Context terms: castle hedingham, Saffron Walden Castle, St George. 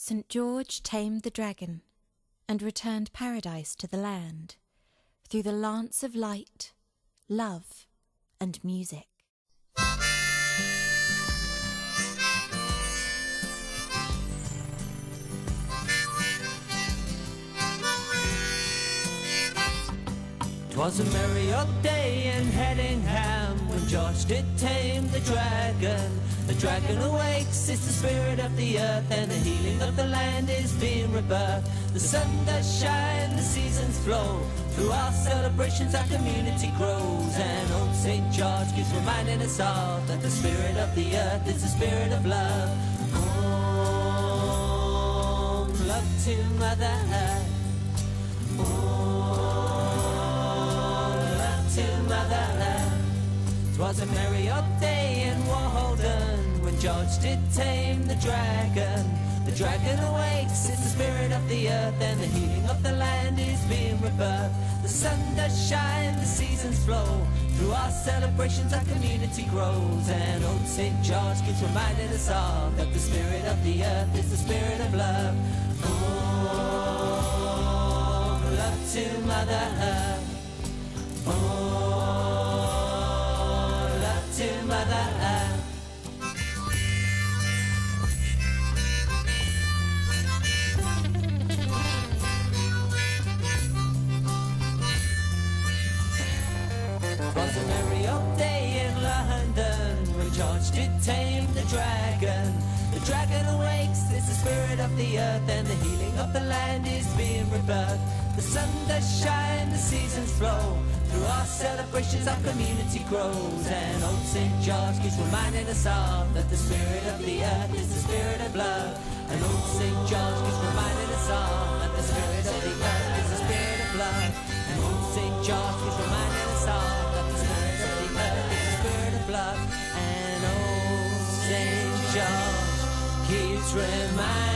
St George tamed the dragon and returned paradise to the land through the lance of light, love and music. Twas a merry old day in Headingham when George did tame the dragon. The dragon awakes, it's the spirit of the earth, and the healing of the land is being rebirthed. The sun does shine, the seasons flow, through our celebrations our community grows. And old St George keeps reminding us all that the spirit of the earth is the spirit of love. Oh, love to Mother Earth. Twas a merry old day in Walden when George did tame the dragon. The dragon awakes, it's the spirit of the earth, and the healing of the land is being rebirthed. The sun does shine, the seasons flow, through our celebrations our community grows. And old St George keeps reminding us all that the spirit of the earth is the spirit of love. Oh, love to Mother Earth. Twas a merry old day in London when George did tame the dragon. The dragon awakes, it's the spirit of the earth, and the healing of the land is being rebirthed. The sun does shine, the seasons flow, through our celebrations our community grows. And old St George keeps reminding us all that the spirit of the earth is the spirit of love. And old St George keeps reminding us all that the spirit of the earth is the spirit of love. And old St George keeps reminding us all that the spirit of the earth is the spirit of love. And old St George keeps reminding